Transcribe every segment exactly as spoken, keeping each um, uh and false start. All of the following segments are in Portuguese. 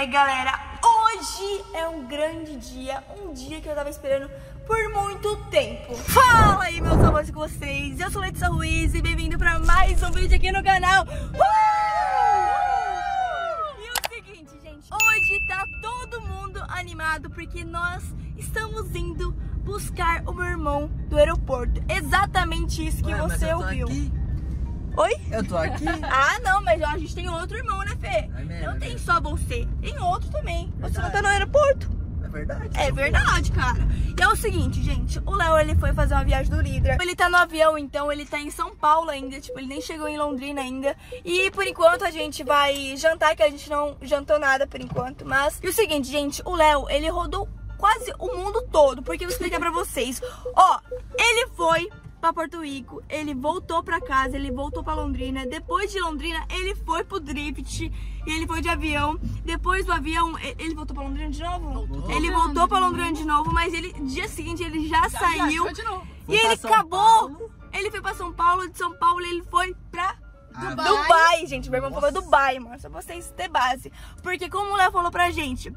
aí, galera, hoje é um grande dia, um dia que eu tava esperando por muito tempo. Fala aí, meus amores, com vocês, eu sou Letícia Ruiz e bem-vindo pra mais um vídeo aqui no canal. uh! E é o seguinte, gente, hoje tá todo mundo animado porque nós estamos indo buscar o meu irmão do aeroporto. Exatamente isso que Ué, você ouviu aqui. Oi? Eu tô aqui. Ah, não, mas ó, a gente tem outro irmão, né, Fê? É mesmo, não é tem só você, tem outro também. Verdade. Você não tá no aeroporto? É verdade. É verdade, cara. E é o seguinte, gente, o Léo, ele foi fazer uma viagem do Lidl. Ele tá no avião, então ele tá em São Paulo ainda, tipo, ele nem chegou em Londrina ainda. E por enquanto a gente vai jantar, que a gente não jantou nada por enquanto, mas... E o seguinte, gente, o Léo, ele rodou quase o mundo todo, porque eu vou explicar pra vocês. Ó, ele foi... pra Porto Rico, ele voltou pra casa, ele voltou pra Londrina, depois de Londrina ele foi pro Drift e ele foi de avião, depois do avião ele voltou pra Londrina de novo? Voltou. Ele voltou pra Londrina de novo, mas ele, dia seguinte ele já, já saiu já, de novo. E ele São acabou, Paulo. Ele foi pra São Paulo, de São Paulo ele foi pra Dubai, Dubai gente, meu irmão falou Dubai, mano, só vocês ter base, porque como o Léo falou pra gente,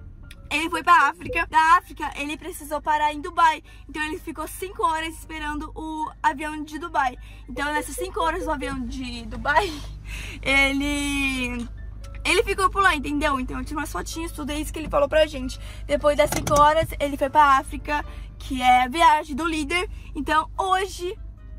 ele foi pra África, da África ele precisou parar em Dubai, então ele ficou cinco horas esperando o avião de Dubai. Então nessas cinco horas do avião de Dubai, ele... ele ficou por lá, entendeu? Então eu tirei umas fotinhas, tudo é isso que ele falou pra gente. Depois das cinco horas ele foi pra África, que é a viagem do líder, então hoje...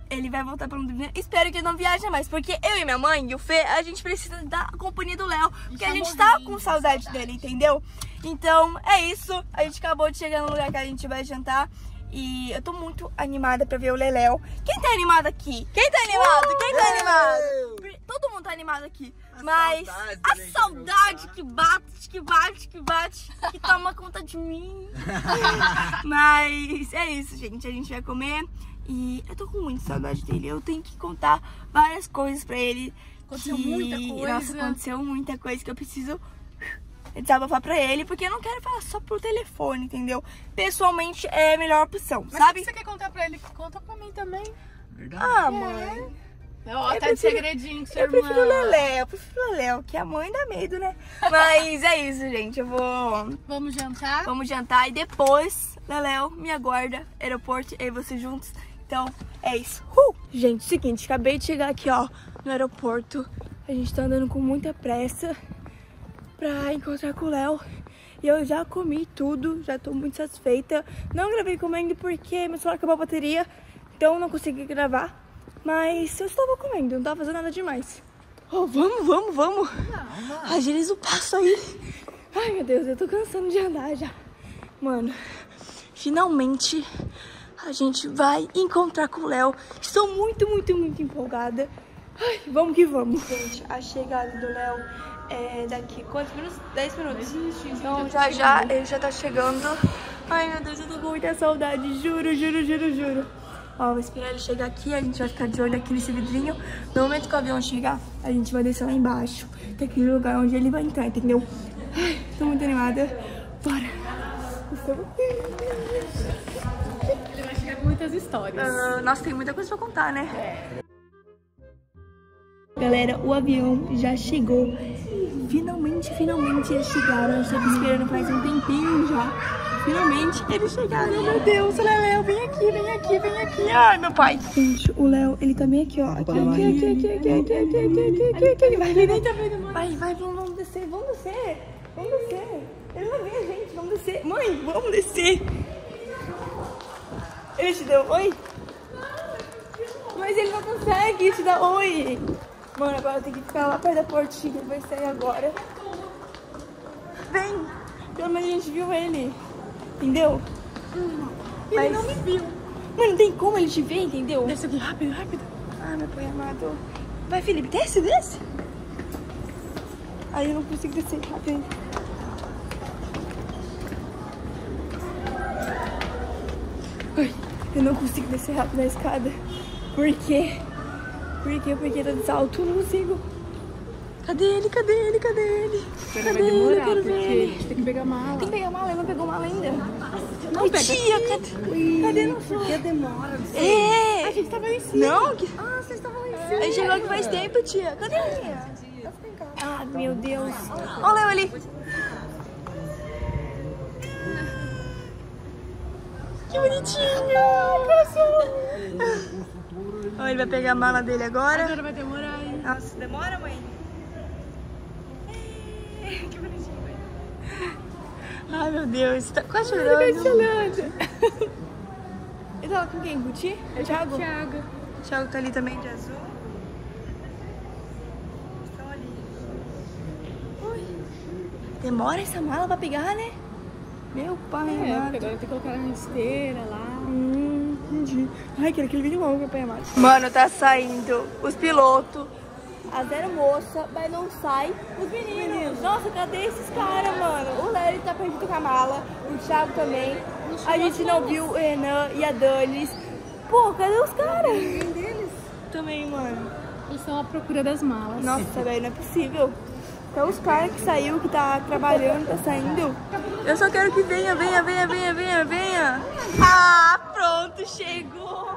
ele vai voltar pra Londrina. Espero que ele não viaje mais, porque eu e minha mãe e o Fê, a gente precisa da companhia do Léo, porque a gente tá com saudade dele, entendeu? Então é isso, a gente acabou de chegar no lugar que a gente vai jantar e eu tô muito animada pra ver o Leléo. Quem tá animado aqui? Quem tá animado? Quem tá animado? Todo mundo tá animado aqui, mas a saudade que bate, que bate, que bate, que toma conta de mim. Mas é isso, gente, a gente vai comer. E eu tô com muita saudade dele. Eu tenho que contar várias coisas pra ele. Aconteceu que... muita coisa. Nossa, aconteceu muita coisa que eu preciso desabafar pra ele. Porque eu não quero falar só por telefone, entendeu? Pessoalmente é a melhor opção, mas sabe? Mas o que você quer contar pra ele? Conta pra mim também. Verdade. Ah, é. Mãe. Ó, tá prefiro, de segredinho, seu irmão. Eu prefiro o Lelé, eu prefiro o Léo, que a mãe dá medo, né? Mas é isso, gente, eu vou... Vamos jantar? Vamos jantar e depois, Leléo me aguarda, aeroporto, eu e você juntos. Então, é isso. Uh! Gente, seguinte, acabei de chegar aqui, ó, no aeroporto. A gente tá andando com muita pressa pra encontrar com o Léo. E eu já comi tudo, já tô muito satisfeita. Não gravei comendo porque meu celular acabou a bateria, então não consegui gravar. Mas eu estava comendo, não estava fazendo nada demais. Oh, vamos, vamos, vamos. Não, não. Agiliza o passo aí. Ai, meu Deus, eu tô cansando de andar já. Mano, finalmente a gente vai encontrar com o Léo. Estou muito, muito, muito empolgada. Ai, vamos que vamos. Gente, a chegada do Léo é daqui quantos minutos? dez minutos. Então já já, ele já tá chegando. Ai, meu Deus, eu tô com muita saudade. Juro, juro, juro, juro. Ó, vou esperar ele chegar aqui, a gente vai ficar de olho aqui nesse vidrinho. No momento que o avião chegar, a gente vai descer lá embaixo, que é aquele lugar onde ele vai entrar, entendeu? Ai, tô muito animada. Bora! Ele vai chegar com muitas histórias. Uh, nossa, tem muita coisa pra contar, né? É. Galera, o avião já chegou. Finalmente, finalmente eles chegaram. Eu tava esperando faz um tempinho já. Finalmente eles chegaram, meu Deus, Léo, vem aqui, vem aqui, vem aqui, ai meu pai. Gente, o Léo, ele tá bem aqui, ó, aqui, aqui, aqui, aqui, aqui, aqui, aqui, aqui, aqui, ele vai, vai, vai, vai, vamos descer, vamos descer, vamos descer, ele vai ver a gente, vamos descer, mãe, vamos descer. Ele te deu oi? Mas ele não consegue te dar oi. Mano, agora eu tenho que ficar lá perto da portinha, ele vai sair agora. Vem, pelo menos a gente viu ele. Entendeu? Hum, ele mas... não me viu. Mano, não tem como ele te ver, entendeu? Desce aqui, rápido, rápido. Ah, meu pai amado. Vai, Felipe, desce, desce. Aí eu não consigo descer, rápido. Ai, eu não consigo descer rápido na escada. Por quê? Por quê? Porque tá de salto, eu não consigo. Cadê ele? Cadê ele? Cadê ele? Cadê vai demorar, ele? Porque a gente tem que pegar mala. Tem que pegar mala, ele não pegou mala ainda. Não, ai, tia, cadê? Cadê não foi? Porque demora. É. A gente tava lá em cima. Não? Que... Ah, vocês estavam lá em cima. A gente chegou aqui faz tempo, tia. Cadê a tia? Ah, meu Deus. Olha o Léo ali. Que bonitinho! Olha, ele vai pegar a mala dele agora. Agora vai demorar, hein? Nossa, demora, mãe? Que bonitinho, mãe. Ai, meu Deus, tá quase chorando. Ele tá chorando. Ele tava com quem? Gucci? É o Thiago? Thiago. O Thiago tá ali também de azul. Estão ali. Ui. Demora essa mala pra pegar, né? Meu pai, é, amado. Agora tem que colocar na esteira lá. Hum, entendi. Ai, queria aquele vídeo longo, meu pai amado. Mano, tá saindo os pilotos, a zero moça, mas não sai os meninos. meninos. Nossa, cadê esses caras, mano? O Léo tá perdido com a mala, o Thiago também. A gente não viu o Renan e a Dani. Pô, cadê os caras? Ninguém deles também, mano. Eles estão à procura das malas. Nossa, velho, não é possível. Então os caras que saiu, que tá trabalhando, tá saindo. Eu só quero que venha, venha, venha, venha, venha, venha. Ah, pronto, chegou.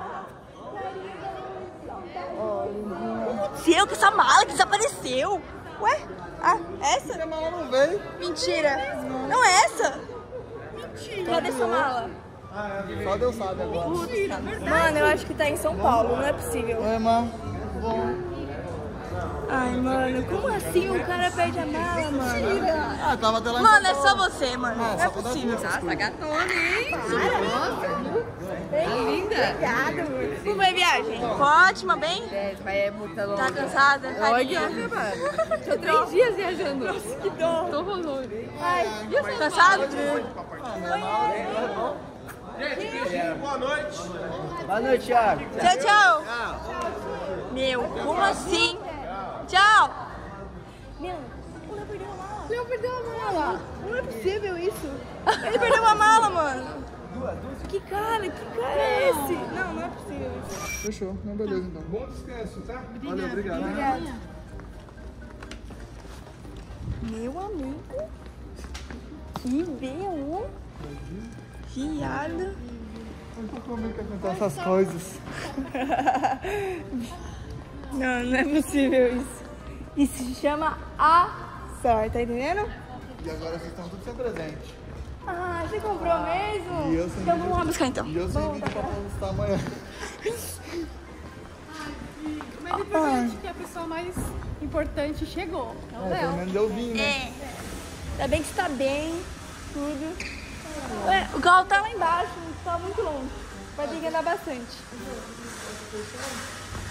Seu, que essa mala que desapareceu. Ué? Ah, essa? Essa mala não veio. Mentira. Não é essa? Mentira. Cadê sua mala? Só Deus sabe agora. Mentira, verdade. Mano, eu acho que tá em São Paulo, não é possível. É, mano. Bom. Ai, mano, como assim o cara perde a mala, mano? Ah, tava até lá. Mano, é só você, mano. Não é possível. Nossa, gatona, hein? Tá linda. Obrigada, mano. Como foi a viagem? Ótima, bem? É, mas é muito longa. Tá cansada? Olha, mano. Tô três dias viajando. Nossa, que dó. Tô rolando. Ai, cansado? Gente, boa noite. Boa noite, Thiago. Tchau, tchau. Meu, como assim? Tchau! Meu, o Léo perdeu a mala. O Léo perdeu a mala. Não é possível isso. Ele perdeu uma mala, mano. Que cara, que cara é esse? Não, não é possível isso. Fechou, não, beleza então. Bom descanso, tá? Obrigada. Olha, obrigado. Obrigada. Né? Meu amigo. Que belo. Riado. Eu tô com medo de cantar essas coisas. Não, não é possível isso. Isso se chama a sorte, tá entendendo? E agora vocês estão tudo sem presente. Ah, você comprou ah, mesmo? E eu sem então vídeo, vamos lá buscar então. E eu sem vídeo pra postar amanhã. Mas é importante ah. que a pessoa mais importante chegou. Então é, pelo menos eu vim, né? É. Ainda bem que você tá bem, tudo. Ah. Ué, o carro tá lá embaixo, tá muito longe. Vai ter que andar bastante.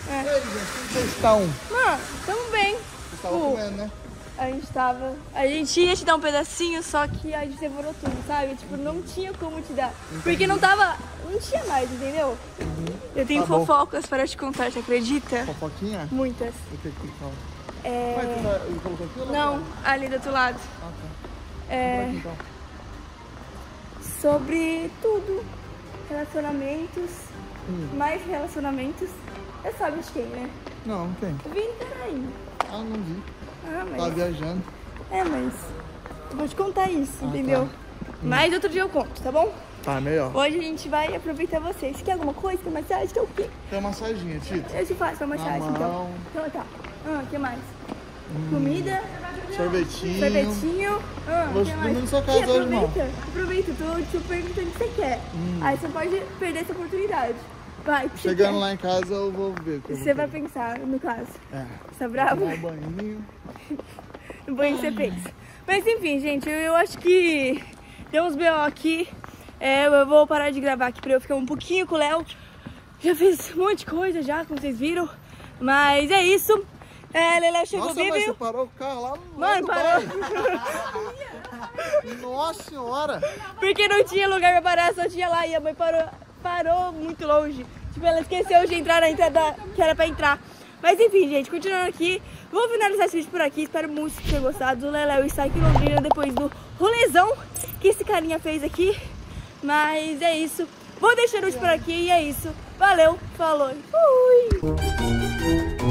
É. E aí, gente, como estão? Mano, tamo bem. Vocês estavam uh, comendo, né? A gente tava... A gente ia te dar um pedacinho, só que a gente devorou tudo, sabe? Tipo, não tinha como te dar. Entendi. Porque não tava... Não tinha mais, entendeu? Uhum. Eu tenho tá fofocas bom. para te contar, você acredita? Fofoquinha? Muitas. O que que fala? É... Mas colocou aqui ou não? Não, ali do outro lado. Ah, tá. É... Aqui, então. Sobre tudo. Relacionamentos. Hum. Mais relacionamentos. Você sabe de quem, né? Não, quem? O Vini tá aí. Ah, não vi. Ah, mas... Tá viajando. É, mas... Eu vou te contar isso, ah, entendeu? Tá. Mas outro dia eu conto, tá bom? Tá, melhor. Hoje a gente vai aproveitar vocês. Você quer alguma coisa? Quer massagem? Quer o quê? Quer massaginha, Tito? Eu te faço uma massagem, então. Então tá. Ah, o que mais? Hum. Comida. Sorvetinho. Sorvetinho. Ah, vou dormir na sua casa hoje, irmão. Aproveita, tô te perguntando o que você quer. Hum. Aí você pode perder essa oportunidade. Vai, chegando quer. lá em casa eu vou ver. Eu você vou vai pensar, no caso. É. Você tá bravo? No banho. No banho você pensa. Mas enfim, gente, eu, eu acho que tem uns B O aqui. É, eu vou parar de gravar aqui pra eu ficar um pouquinho com o Léo. Já fiz um monte de coisa já, como vocês viram. Mas é isso. É, Lelé chegou vivo. Nossa, você parou o carro lá no Mano, parou. Nossa senhora. Porque não tinha lugar pra parar, só tinha lá e a mãe parou. Parou muito longe. Tipo, ela esqueceu de entrar na entrada que era pra entrar. Mas enfim, gente, continuando aqui, vou finalizar esse vídeo por aqui. Espero muito que vocês tenham gostado. O Léo está aqui em Londrina depois do rolezão que esse carinha fez aqui. Mas é isso. Vou deixando o vídeo por aqui e é isso. Valeu, falou. Fui!